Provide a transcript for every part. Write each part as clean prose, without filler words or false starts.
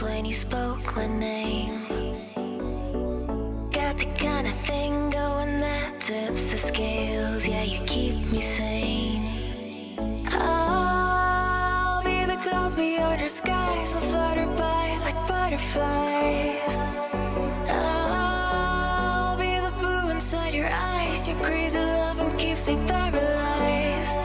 hands when you spoke my name. Got the kind of thing going that tips the scales. Yeah, you keep me sane. I'll be the clouds beyond your skies. I'll flutter by like butterflies. I'll be the blue inside your eyes. Your crazy loving keeps me paralyzed.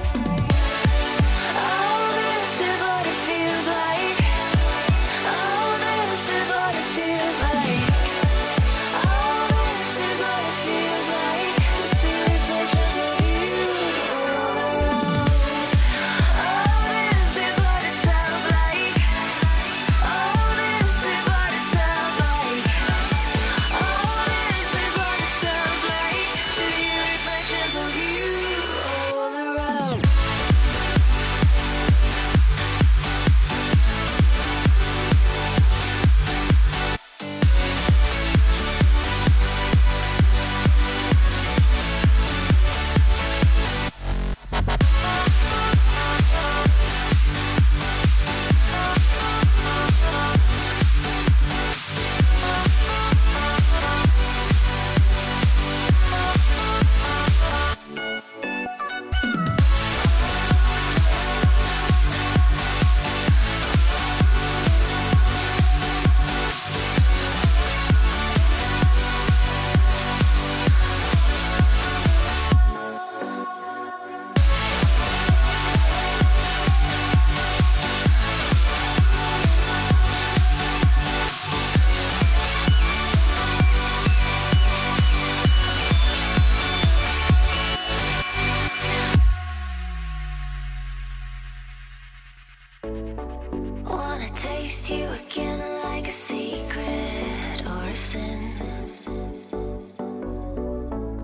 Taste you again like a secret or a sin.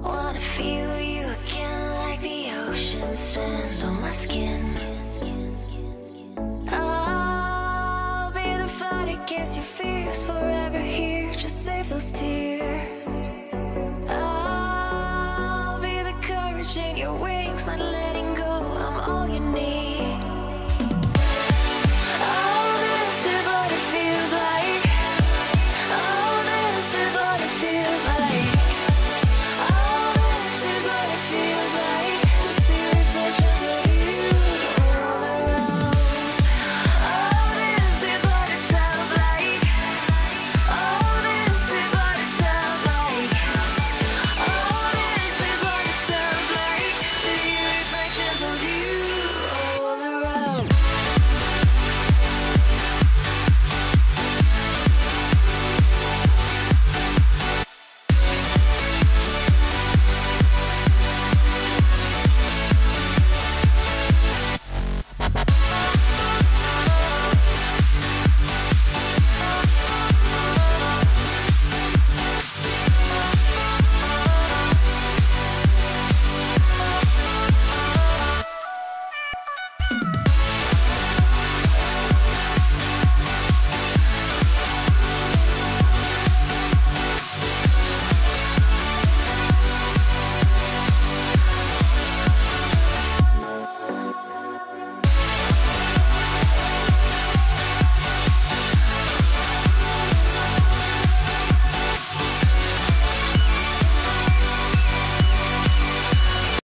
Wanna feel you again like the ocean sand on my skin. I'll be the flood against your fears, forever here, just save those tears.